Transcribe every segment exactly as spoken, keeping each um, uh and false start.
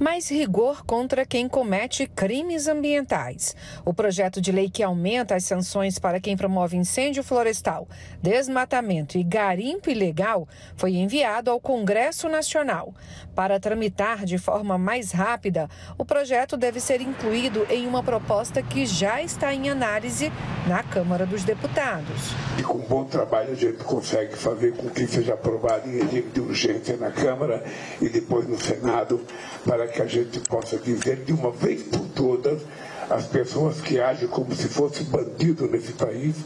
mais rigor contra quem comete crimes ambientais. O projeto de lei que aumenta as sanções para quem promove incêndio florestal, desmatamento e garimpo ilegal foi enviado ao Congresso Nacional. Para tramitar de forma mais rápida, o projeto deve ser incluído em uma proposta que já está em análise na Câmara dos Deputados. E com bom trabalho a gente consegue fazer com que seja aprovado em regime de urgência na Câmara e depois no Senado, para que a gente possa dizer de uma vez por todas as pessoas que agem como se fosse bandido nesse país,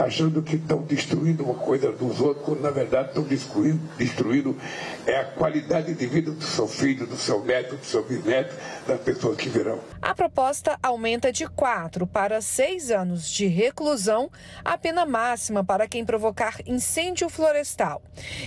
achando que estão destruindo uma coisa dos outros, quando na verdade estão destruindo, destruindo é a qualidade de vida do seu filho, do seu neto, do seu bisneto, das pessoas que virão. A proposta aumenta de quatro para seis anos de reclusão a pena máxima para quem provocar incêndio florestal.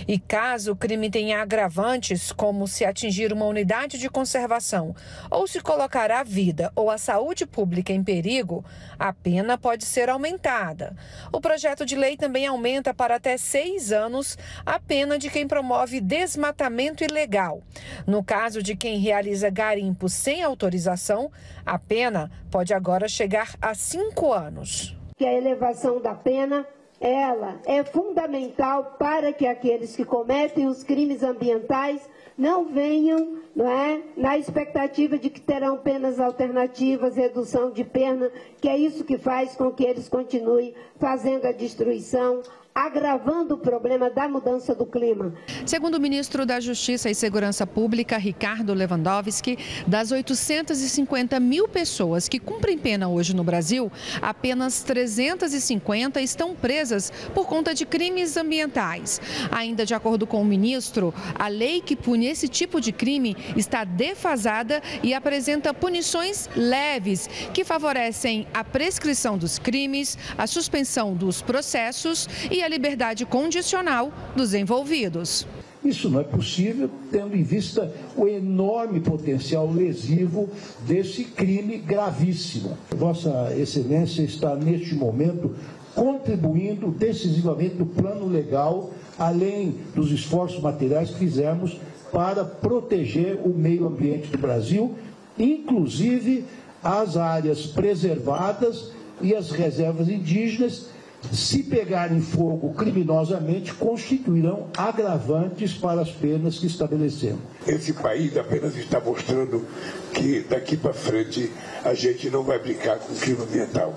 E caso o crime tenha agravantes, como se atingir uma unidade de conservação ou se colocar a vida ou a saúde pública pública em perigo, a pena pode ser aumentada. O projeto de lei também aumenta para até seis anos a pena de quem promove desmatamento ilegal. No caso de quem realiza garimpo sem autorização, a pena pode agora chegar a cinco anos. Que a elevação da pena, ela é fundamental para que aqueles que cometem os crimes ambientais não venham, não é, na expectativa de que terão penas alternativas, redução de pena, que é isso que faz com que eles continuem fazendo a destruição, agravando o problema da mudança do clima. Segundo o ministro da Justiça e Segurança Pública, Ricardo Lewandowski, das oitocentas e cinquenta mil pessoas que cumprem pena hoje no Brasil, apenas trezentas e cinquenta estão presas por conta de crimes ambientais. Ainda de acordo com o ministro, a lei que pune esse tipo de crime está defasada e apresenta punições leves que favorecem a prescrição dos crimes, a suspensão dos processos e a liberdade condicional dos envolvidos. Isso não é possível, tendo em vista o enorme potencial lesivo desse crime gravíssimo. Vossa Excelência está, neste momento, contribuindo decisivamente no plano legal, além dos esforços materiais que fizemos para proteger o meio ambiente do Brasil, inclusive as áreas preservadas e as reservas indígenas. Se pegarem fogo criminosamente, constituirão agravantes para as penas que estabelecemos. Esse país apenas está mostrando que daqui para frente a gente não vai brincar com o crime ambiental.